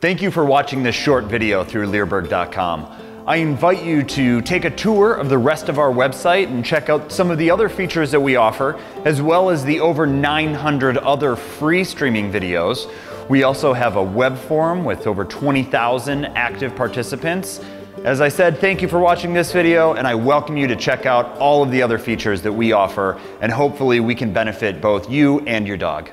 Thank you for watching this short video through leerburg.com. I invite you to take a tour of the rest of our website and check out some of the other features that we offer, as well as the over 900 other free streaming videos. We also have a web forum with over 20,000 active participants. As I said, thank you for watching this video, and I welcome you to check out all of the other features that we offer, and hopefully we can benefit both you and your dog.